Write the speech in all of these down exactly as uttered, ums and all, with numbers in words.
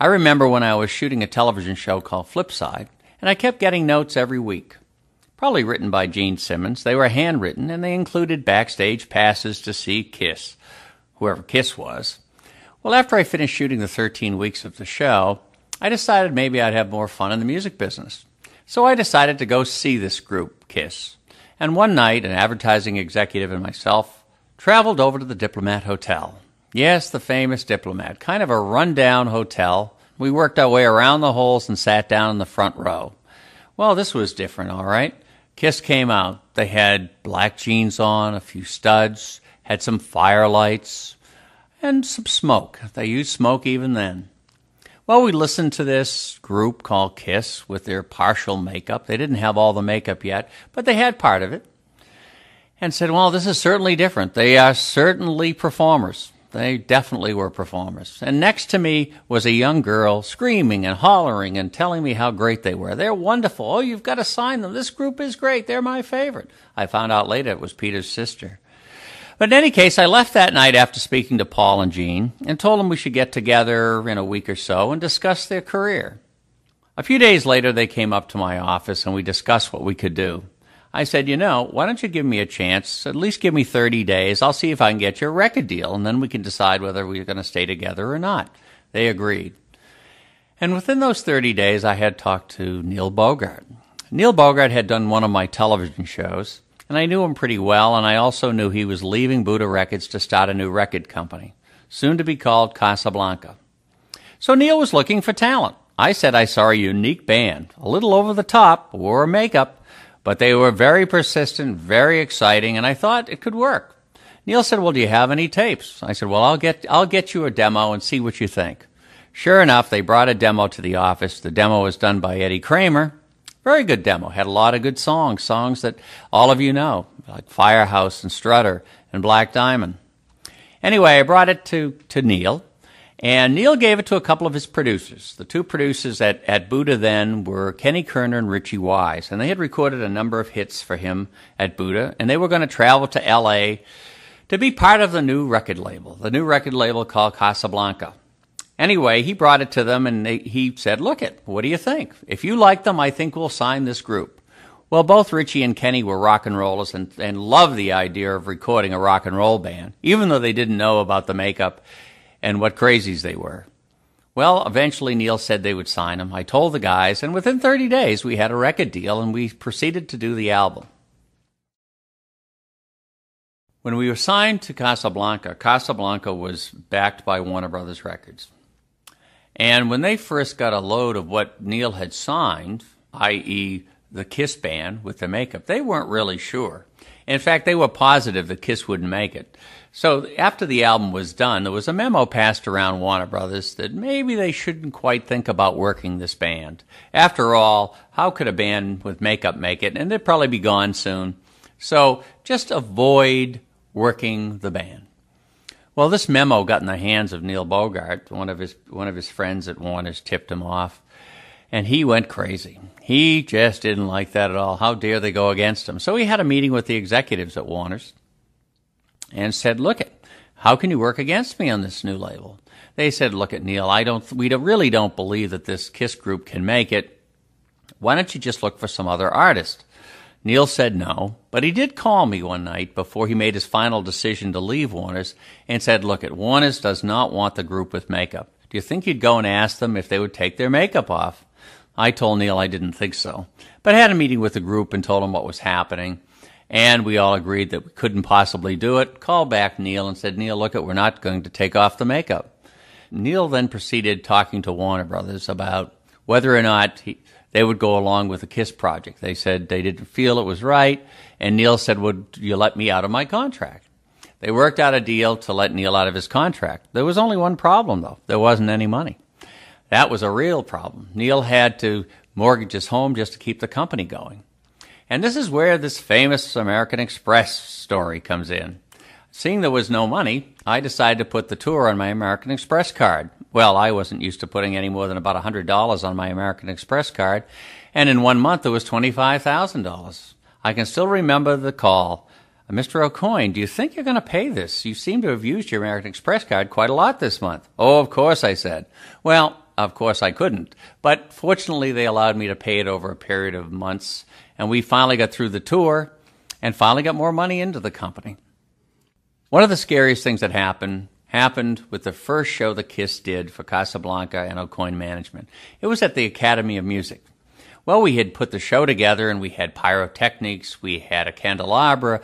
I remember when I was shooting a television show called Flipside, and I kept getting notes every week, probably written by Gene Simmons. They were handwritten, and they included backstage passes to see KISS, whoever KISS was. Well, after I finished shooting the thirteen weeks of the show, I decided maybe I'd have more fun in the music business. So I decided to go see this group, KISS. And one night, an advertising executive and myself traveled over to the Diplomat Hotel. Yes, the famous Diplomat, kind of a run-down hotel. We worked our way around the holes and sat down in the front row. Well, this was different, all right. KISS came out. They had black jeans on, a few studs, had some firelights, and some smoke. They used smoke even then. Well, we listened to this group called KISS with their partial makeup. They didn't have all the makeup yet, but they had part of it. And said, well, this is certainly different. They are certainly performers. They definitely were performers. And next to me was a young girl screaming and hollering and telling me how great they were. They're wonderful. Oh, you've got to sign them. This group is great. They're my favorite. I found out later it was Peter's sister. But in any case, I left that night after speaking to Paul and Gene and told them we should get together in a week or so and discuss their career. A few days later, they came up to my office and we discussed what we could do. I said, you know, why don't you give me a chance, at least give me thirty days. I'll see if I can get you a record deal, and then we can decide whether we're going to stay together or not. They agreed. And within those thirty days, I had talked to Neil Bogart. Neil Bogart had done one of my television shows, and I knew him pretty well, and I also knew he was leaving Buddah Records to start a new record company, soon to be called Casablanca. So Neil was looking for talent. I said I saw a unique band, a little over the top, wore makeup, but they were very persistent, very exciting, and I thought it could work. Neil said, well, do you have any tapes? I said, well, I'll get, I'll get you a demo and see what you think. Sure enough, they brought a demo to the office. The demo was done by Eddie Kramer. Very good demo. Had a lot of good songs, songs that all of you know, like Firehouse and Strutter and Black Diamond. Anyway, I brought it to, to Neil, and Neil gave it to a couple of his producers. The two producers at, at Buddah then were Kenny Kerner and Richie Wise, and they had recorded a number of hits for him at Buddah, and they were going to travel to L A to be part of the new record label, the new record label called Casablanca. Anyway, he brought it to them, and they, he said, look it, what do you think? If you like them, I think we'll sign this group. Well, both Richie and Kenny were rock and rollers and, and loved the idea of recording a rock and roll band, even though they didn't know about the makeup and what crazies they were. Well, eventually Neil said they would sign them. I told the guys, and within thirty days, we had a record deal, and we proceeded to do the album. When we were signed to Casablanca, Casablanca was backed by Warner Brothers Records. And when they first got a load of what Neil had signed, that is the KISS band with the makeup, they weren't really sure. In fact, they were positive that KISS wouldn't make it. So after the album was done, there was a memo passed around Warner Brothers that maybe they shouldn't quite think about working this band. After all, how could a band with makeup make it? And they'd probably be gone soon. So just avoid working the band. Well, this memo got in the hands of Neil Bogart. One of his one of his friends at Warner's tipped him off, and he went crazy. He just didn't like that at all. How dare they go against him? So he had a meeting with the executives at Warner's and said, look it, how can you work against me on this new label? They said, look it, Neil, I don't, we don't, really don't believe that this KISS group can make it. Why don't you just look for some other artist? Neil said no, but he did call me one night before he made his final decision to leave Warner's and said, look, it, Warner's does not want the group with makeup. Do you think you'd go and ask them if they would take their makeup off? I told Neil I didn't think so, but I had a meeting with the group and told him what was happening, and we all agreed that we couldn't possibly do it. Called back Neil and said, Neil, look, it, we're not going to take off the makeup. Neil then proceeded talking to Warner Brothers about whether or not he... they would go along with the KISS project. They said they didn't feel it was right, and Neil said, would you let me out of my contract? They worked out a deal to let Neil out of his contract. There was only one problem, though. There wasn't any money. That was a real problem. Neil had to mortgage his home just to keep the company going. And this is where this famous American Express story comes in. Seeing there was no money, I decided to put the tour on my American Express card. Well, I wasn't used to putting any more than about one hundred dollars on my American Express card, and in one month it was twenty-five thousand dollars. I can still remember the call. Mister Aucoin, do you think you're going to pay this? You seem to have used your American Express card quite a lot this month. Oh, of course, I said. Well, Of course, I couldn't. But fortunately, they allowed me to pay it over a period of months. And we finally got through the tour and finally got more money into the company. One of the scariest things that happened happened with the first show that KISS did for Casablanca and Aucoin Management. It was at the Academy of Music. Well, we had put the show together, and we had pyrotechnics, we had a candelabra,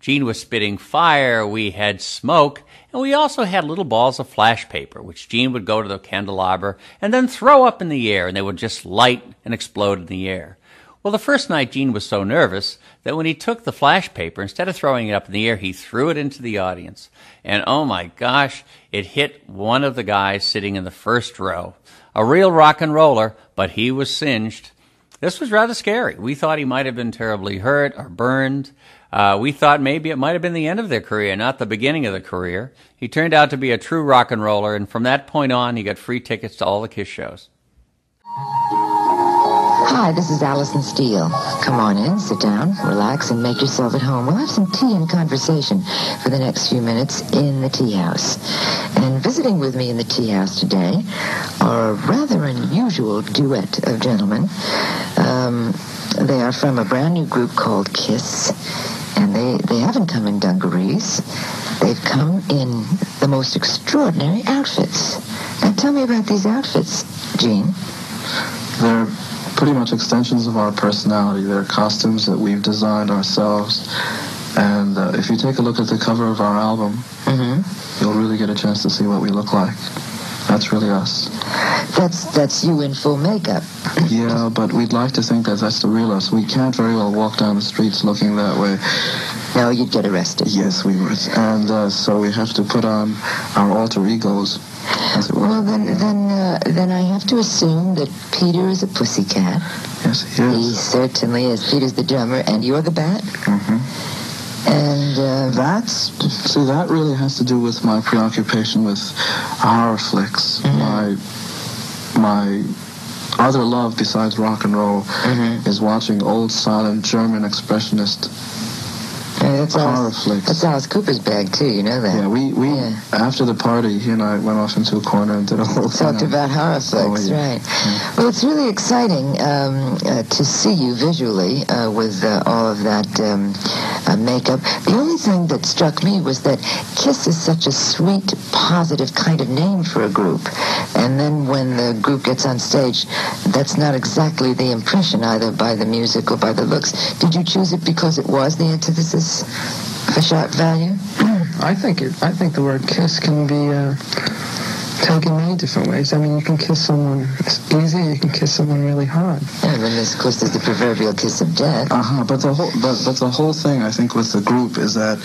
Gene was spitting fire, we had smoke, and we also had little balls of flash paper, which Gene would go to the candelabra and then throw up in the air, and they would just light and explode in the air. Well, the first night, Gene was so nervous that when he took the flash paper, instead of throwing it up in the air, he threw it into the audience. And oh my gosh, it hit one of the guys sitting in the first row. A real rock and roller, but he was singed. This was rather scary. We thought he might have been terribly hurt or burned. Uh, we thought maybe it might have been the end of their career, not the beginning of the career. He turned out to be a true rock and roller, and from that point on, he got free tickets to all the KISS shows. Hi, this is Alison Steele. Come on in, sit down, relax, and make yourself at home. We'll have some tea and conversation for the next few minutes in the tea house. And visiting with me in the tea house today are a rather unusual duet of gentlemen. Um, they are from a brand new group called KISS, and they, they haven't come in dungarees. They've come in the most extraordinary outfits. Now tell me about these outfits, Gene. They're pretty much extensions of our personality. They're costumes that we've designed ourselves. And uh, if you take a look at the cover of our album, mm-hmm. you'll really get a chance to see what we look like. That's really us. That's that's you in full makeup. Yeah, but we'd like to think that that's the real us. We can't very well walk down the streets looking that way. No, you'd get arrested. Yes, we would. And uh, so we have to put on our alter egos, as it were. Well, then, then, uh, then I have to assume that Peter is a pussycat. Yes, he is. He certainly is. Peter's the drummer, and you're the bat. Mm-hmm. And uh, that's, see, that really has to do with my preoccupation with horror flicks, mm-hmm. my my other love besides rock and roll mm-hmm. is watching old silent German expressionist yeah, that's horror Alice, flicks. That's Alice Cooper's bag too, you know that. Yeah, we, we yeah. after the party, he and I went off into a corner and did a whole thing. Talked about horror flicks, oh, yeah. right. Yeah. Well, it's really exciting um, uh, to see you visually uh, with uh, all of that um, uh, makeup. The only thing that struck me was that KISS is such a sweet, positive kind of name for a group. And then when the group gets on stage, that's not exactly the impression either by the music or by the looks. Did you choose it because it was the antithesis for shock value? I think it. I think the word KISS can be uh, taken many different ways. I mean, you can kiss someone easy, you can kiss someone really hard. Yeah, and then, of course, there's the proverbial kiss of death. Uh huh. But the whole, but, but the whole thing, I think, with the group is that,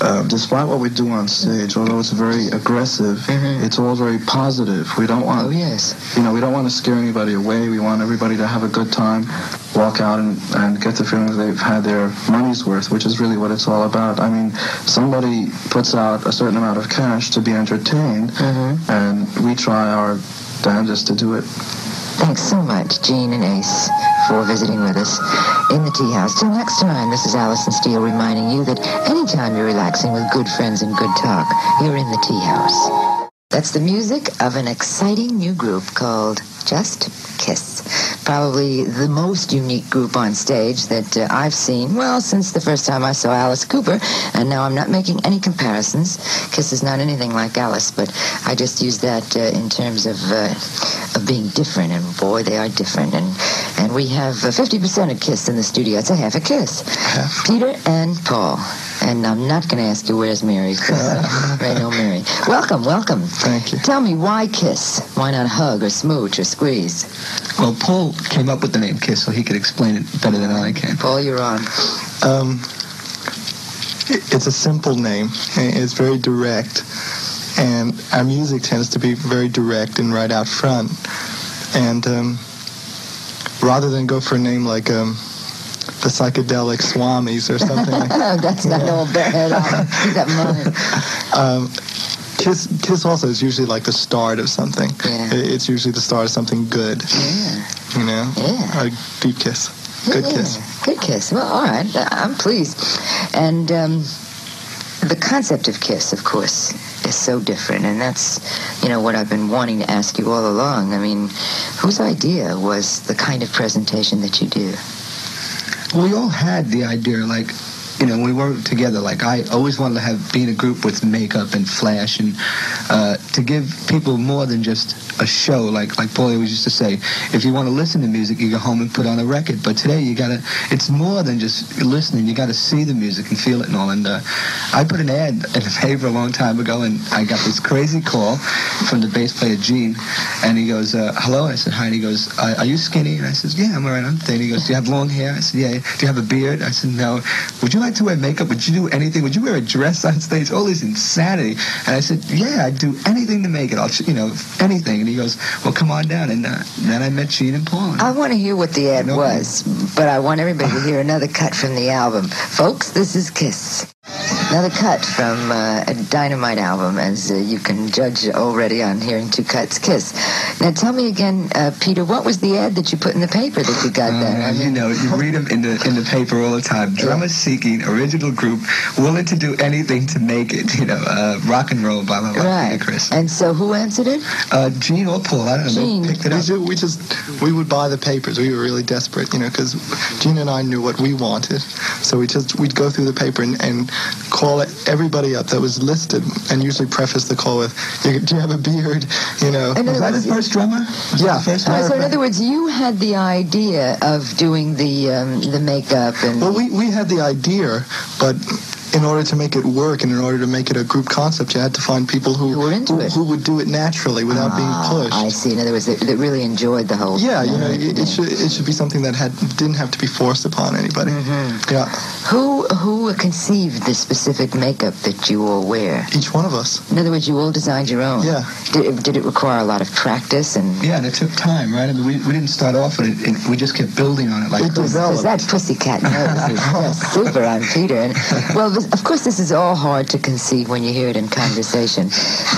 uh, despite what we do on stage, although it's very aggressive, mm-hmm. it's all very positive. We don't want. Oh yes. You know, we don't want to scare anybody away. We want everybody to have a good time. Walk out and, and get the feeling that they've had their money's worth, which is really what it's all about. I mean, somebody puts out a certain amount of cash to be entertained, mm-hmm. and we try our damnedest to do it. Thanks so much, Gene and Ace, for visiting with us in the tea house. Till next time, this is Alison Steele reminding you that anytime you're relaxing with good friends and good talk, you're in the tea house. That's the music of an exciting new group called Just KISS. Probably the most unique group on stage that uh, I've seen, well, since the first time I saw Alice Cooper. And now I'm not making any comparisons. KISS is not anything like Alice, but I just use that uh, in terms of, uh, of being different. And boy, they are different. And, and we have uh, fifty percent of KISS in the studio. It's a half a KISS. Half. Peter and Paul. And I'm not going to ask you where's Mary. Right, no Mary. Welcome, welcome. Thank you. Tell me, why KISS? Why not hug or smooch or squeeze? Well, Paul came up with the name KISS, so he could explain it better than I can. Paul, you're on. Um, it's a simple name. It's very direct. And our music tends to be very direct and right out front. And um, rather than go for a name like... Um, the psychedelic swamis or something like that. That's not yeah. old bear at all. That mine. Um, KISS, KISS also is usually like the start of something. Yeah. It's usually the start of something good. Yeah. You know? Yeah. A deep kiss. Good yeah. kiss. Good kiss. Well, all right. I'm pleased. And um, the concept of KISS, of course, just so different. And that's, you know, what I've been wanting to ask you all along. I mean, whose idea was the kind of presentation that you do? Well, we all had the idea, like, you know, we were together. Like, I always wanted to have be in a group with makeup and flash, and uh, to give people more than just a show. Like, like Paulie always used to say, if you want to listen to music, you go home and put on a record. But today, you gotta. It's more than just listening. You gotta see the music and feel it and all. And uh, I put an ad in a paper a long time ago, and I got this crazy call from the bass player Gene, and he goes, uh, "Hello." I said, "Hi." And he goes, "Are, are you skinny?" And I says, "Yeah, I'm alright. I'm thin." He goes, "Do you have long hair?" I said, "Yeah." "Do you have a beard?" I said, "No." "Would you like to wear makeup? Would you do anything? Would you wear a dress on stage?" All this insanity. And I said, "Yeah, I'd do anything to make it. I'll, you know, anything." And he goes, "Well, come on down." And uh, then I met Gene and Paul. And I want to hear what the ad nobody. was, but I want everybody to hear another cut from the album. Folks, this is KISS. Another cut from uh, a Dynamite album, as uh, you can judge already on hearing two cuts. KISS. Now tell me again, uh, Peter, what was the ad that you put in the paper that you got uh, there? I mean, you know, you read them in the in the paper all the time. Drummer seeking original group, willing to do anything to make it. You know, uh, rock and roll, blah blah blah. Right. Peter Criss. And so, who answered it? Uh, Gene or Paul? I don't know. Gene. They picked it up. We, do, we just we would buy the papers. We were really desperate, you know, because Gene and I knew what we wanted, so we just we'd go through the paper and. and call everybody up that was listed, and usually preface the call with, "Do you have a beard?" You know, was that his first drummer? Yeah. First drummer? Uh, so in other words, you had the idea of doing the um, the makeup and. Well, we we had the idea, but. In order to make it work and in order to make it a group concept, you had to find people who, who, were into who, it. who would do it naturally without ah, being pushed. I see. In other words, that really enjoyed the whole Yeah, you know, know it, it, should, it should be something that had didn't have to be forced upon anybody. Mm-hmm. Yeah. Who who conceived the specific makeup that you all wear? Each one of us. In other words, you all designed your own. Yeah. Did it, did it require a lot of practice? And Yeah, and it took time, right? I mean, we, we didn't start off with it, it. We just kept building on it. Like it developed. That pussycat nose is super on Peter. And, well, of course, this is all hard to conceive when you hear it in conversation,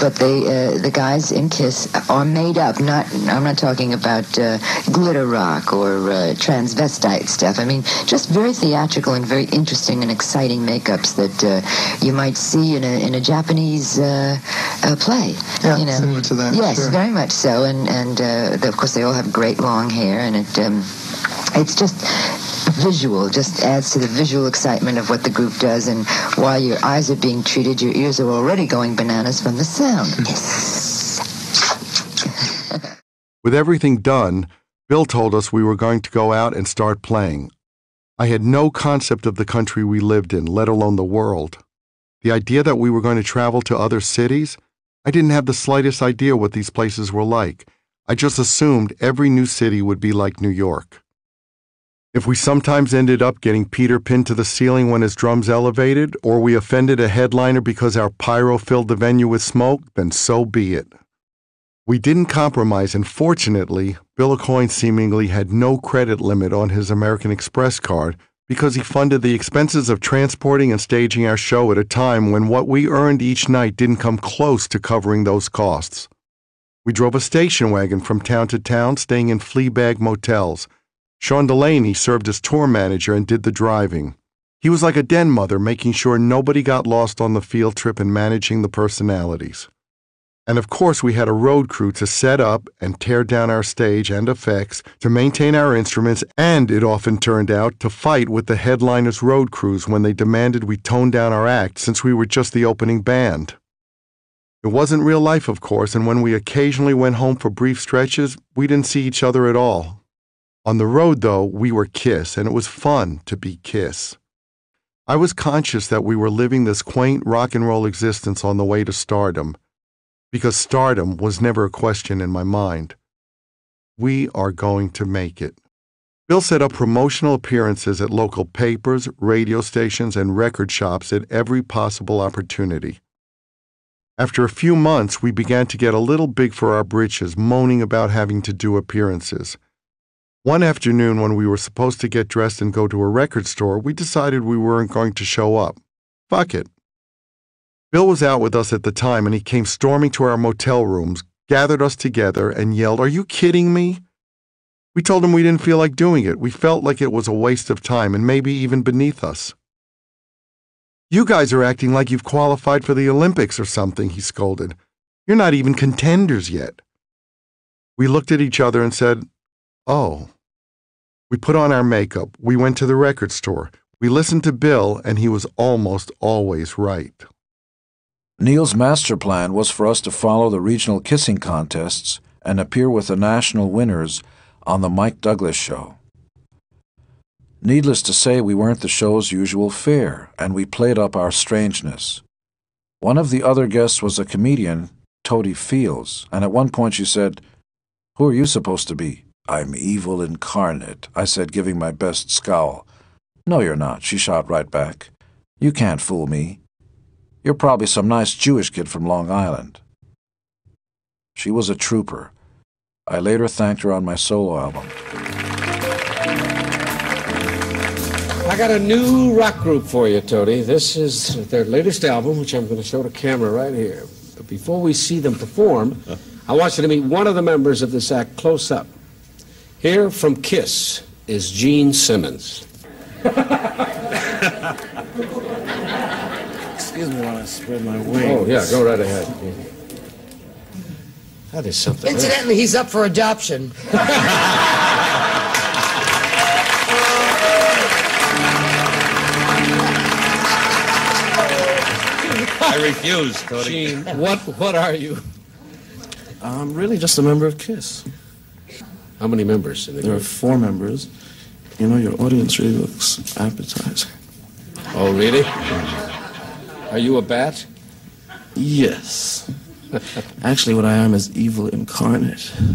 but the uh, the guys in KISS are made up. Not I'm not talking about uh, glitter rock or uh, transvestite stuff. I mean, just very theatrical and very interesting and exciting makeups that uh, you might see in a in a Japanese uh, uh, play. Yeah, you know? Similar to that. Yes, sure. Very much so. And and uh, the, of course, they all have great long hair, and it um, it's just. Visual just adds to the visual excitement of what the group does, and while your eyes are being treated, your ears are already going bananas from the sound. Yes. With everything done, Bill told us we were going to go out and start playing. I had no concept of the country we lived in, let alone the world. The idea that we were going to travel to other cities, I didn't have the slightest idea what these places were like. I just assumed every new city would be like New York. If we sometimes ended up getting Peter pinned to the ceiling when his drums elevated, or we offended a headliner because our pyro filled the venue with smoke, then so be it. We didn't compromise, and fortunately, Bill Aucoin seemingly had no credit limit on his American Express card because he funded the expenses of transporting and staging our show at a time when what we earned each night didn't come close to covering those costs. We drove a station wagon from town to town, staying in flea bag motels. Sean Delaney served as tour manager and did the driving. He was like a den mother, making sure nobody got lost on the field trip and managing the personalities. And of course, we had a road crew to set up and tear down our stage and effects, to maintain our instruments, and it often turned out to fight with the headliners' road crews when they demanded we tone down our act since we were just the opening band. It wasn't real life, of course, and when we occasionally went home for brief stretches, we didn't see each other at all. On the road, though, we were KISS, and it was fun to be KISS. I was conscious that we were living this quaint rock and roll existence on the way to stardom, because stardom was never a question in my mind. We are going to make it. Bill set up promotional appearances at local papers, radio stations, and record shops at every possible opportunity. After a few months, we began to get a little big for our britches, moaning about having to do appearances. One afternoon when we were supposed to get dressed and go to a record store, we decided we weren't going to show up. Fuck it. Bill was out with us at the time, and he came storming to our motel rooms, gathered us together, and yelled, "Are you kidding me?" We told him we didn't feel like doing it. We felt like it was a waste of time and maybe even beneath us. You guys are acting like you've qualified for the Olympics or something, he scolded. You're not even contenders yet. We looked at each other and said, oh. We put on our makeup. We went to the record store. We listened to Bill, and he was almost always right. Neil's master plan was for us to follow the regional kissing contests and appear with the national winners on the Mike Douglas show. Needless to say, we weren't the show's usual fare, and we played up our strangeness. One of the other guests was a comedian, Totie Fields, and at one point she said, "Who are you supposed to be?" "I'm evil incarnate," I said, giving my best scowl. "No, you're not," she shot right back. "You can't fool me. You're probably some nice Jewish kid from Long Island." She was a trooper. I later thanked her on my solo album. I got a new rock group for you, Totie. This is their latest album, which I'm going to show to camera right here. But before we see them perform, I want you to meet one of the members of this act close up. Here from KISS is Gene Simmons. Excuse me while I spread my wings. Oh, yeah, go right ahead. That is something. Incidentally, else. He's up for adoption. I refuse, Totie. Gene, what, what are you? I'm really just a member of KISS. How many members? In the there group? Are four members. You know, your audience really looks appetizing. Oh, really? Are you a bat? Yes. Actually, what I am is evil incarnate. Oh,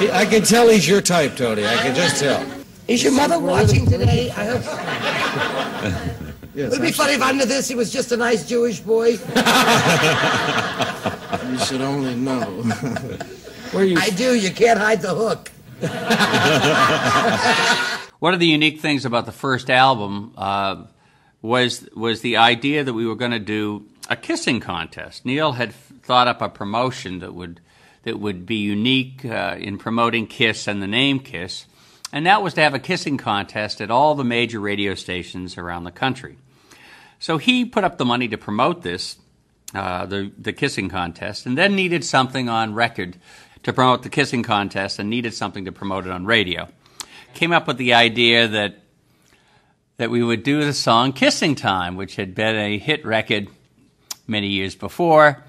Mike! I can tell he's your type, Totie. I can just tell. Is your mother watching today? I hope so. Yes, would it be funny if under this he was just a nice Jewish boy? You should only know. Where are you? I do. You can't hide the hook. One of the unique things about the first album uh, was was the idea that we were going to do a kissing contest. Neil had thought up a promotion that would that would be unique uh, in promoting KISS and the name KISS, and that was to have a kissing contest at all the major radio stations around the country. So he put up the money to promote this, uh, the the kissing contest, and then needed something on record to promote the kissing contest, and needed something to promote it on radio. Came up with the idea that that we would do the song Kissing Time, which had been a hit record many years before,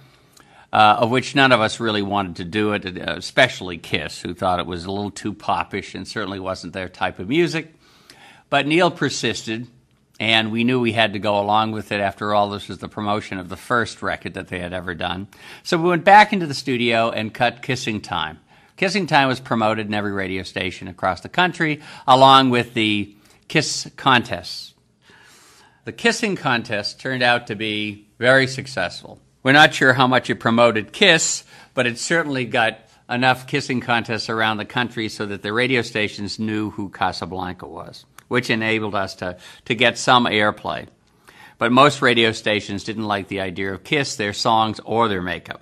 uh, of which none of us really wanted to do it, especially KISS, who thought it was a little too popish and certainly wasn't their type of music. But Neil persisted, and we knew we had to go along with it. After all, this was the promotion of the first record that they had ever done. So we went back into the studio and cut Kissing Time. Kissing Time was promoted in every radio station across the country, along with the KISS contests. The kissing contest turned out to be very successful. We're not sure how much it promoted KISS, but it certainly got enough kissing contests around the country so that the radio stations knew who Casablanca was, which enabled us to, to get some airplay. But most radio stations didn't like the idea of KISS, their songs, or their makeup.